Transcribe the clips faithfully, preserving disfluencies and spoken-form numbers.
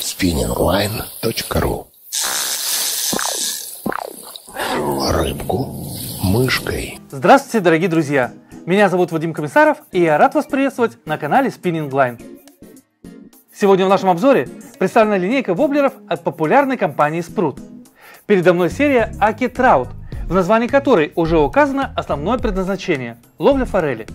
спиннинг лайн точка ру. Рыбку мышкой. Здравствуйте, дорогие друзья! Меня зовут Вадим Комиссаров, и я рад вас приветствовать на канале Spinning Line. Сегодня в нашем обзоре представлена линейка воблеров от популярной компании Sprut. Передо мной серия Аки Траут, в названии которой уже указано основное предназначение – ловля форели.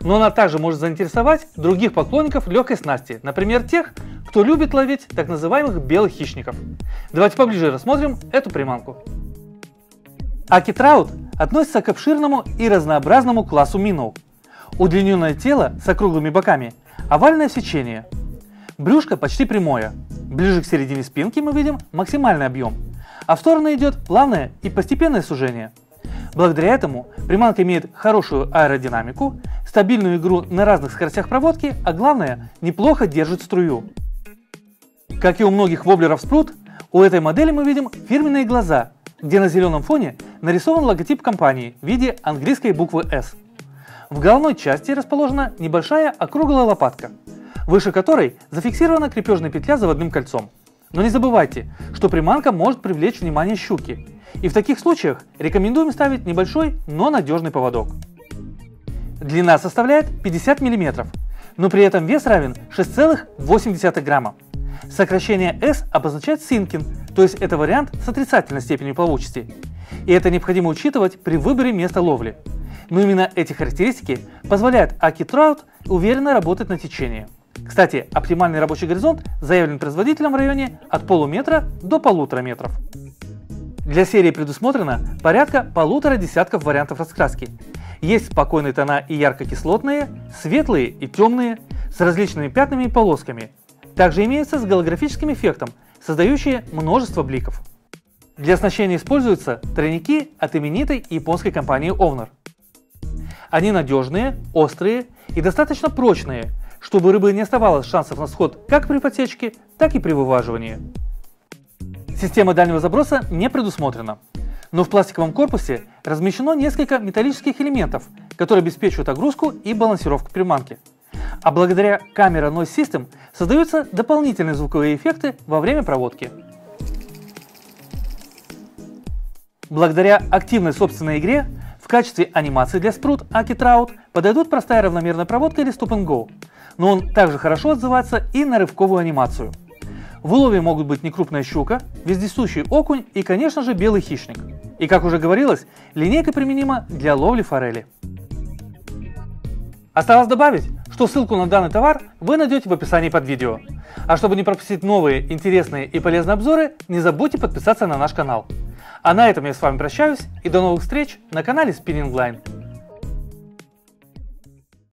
Но она также может заинтересовать других поклонников легкой снасти, например, тех, кто любит ловить так называемых белых хищников. Давайте поближе рассмотрим эту приманку. Аки Траут относится к обширному и разнообразному классу минов. Удлиненное тело с округлыми боками, овальное сечение. Брюшко почти прямое. Ближе к середине спинки мы видим максимальный объем, а в стороны идет плавное и постепенное сужение. Благодаря этому приманка имеет хорошую аэродинамику, стабильную игру на разных скоростях проводки, а главное, неплохо держит струю. Как и у многих воблеров Sprut, у этой модели мы видим фирменные глаза, где на зеленом фоне нарисован логотип компании в виде английской буквы эс. В головной части расположена небольшая округлая лопатка, выше которой зафиксирована крепежная петля заводным кольцом. Но не забывайте, что приманка может привлечь внимание щуки, и в таких случаях рекомендуем ставить небольшой, но надежный поводок. Длина составляет пятьдесят миллиметров, но при этом вес равен шесть целых восемь десятых грамма. Сокращение эс обозначает синкин, то есть это вариант с отрицательной степенью плавучести, и это необходимо учитывать при выборе места ловли. Но именно эти характеристики позволяют Аки Траут уверенно работать на течении. Кстати, оптимальный рабочий горизонт заявлен производителем в районе от полуметра до полутора метров. Для серии предусмотрено порядка полутора десятков вариантов раскраски. Есть спокойные тона и ярко-кислотные, светлые и темные, с различными пятнами и полосками. Также имеются с голографическим эффектом, создающие множество бликов. Для оснащения используются тройники от именитой японской компании Owner. Они надежные, острые и достаточно прочные, чтобы у рыбы не оставалось шансов на сход как при подсечке, так и при вываживании. Система дальнего заброса не предусмотрена, но в пластиковом корпусе размещено несколько металлических элементов, которые обеспечивают огрузку и балансировку приманки. А благодаря камере Noise System создаются дополнительные звуковые эффекты во время проводки. Благодаря активной собственной игре в качестве анимации для Sprut Aki Trout подойдут простая равномерная проводка или стоп-н-гоу. Но он также хорошо отзывается и на рывковую анимацию. В улове могут быть некрупная щука, вездесущий окунь и, конечно же, белый хищник. И, как уже говорилось, линейка применима для ловли форели. Осталось добавить, что ссылку на данный товар вы найдете в описании под видео. А чтобы не пропустить новые, интересные и полезные обзоры, не забудьте подписаться на наш канал. А на этом я с вами прощаюсь и до новых встреч на канале Spinning Line.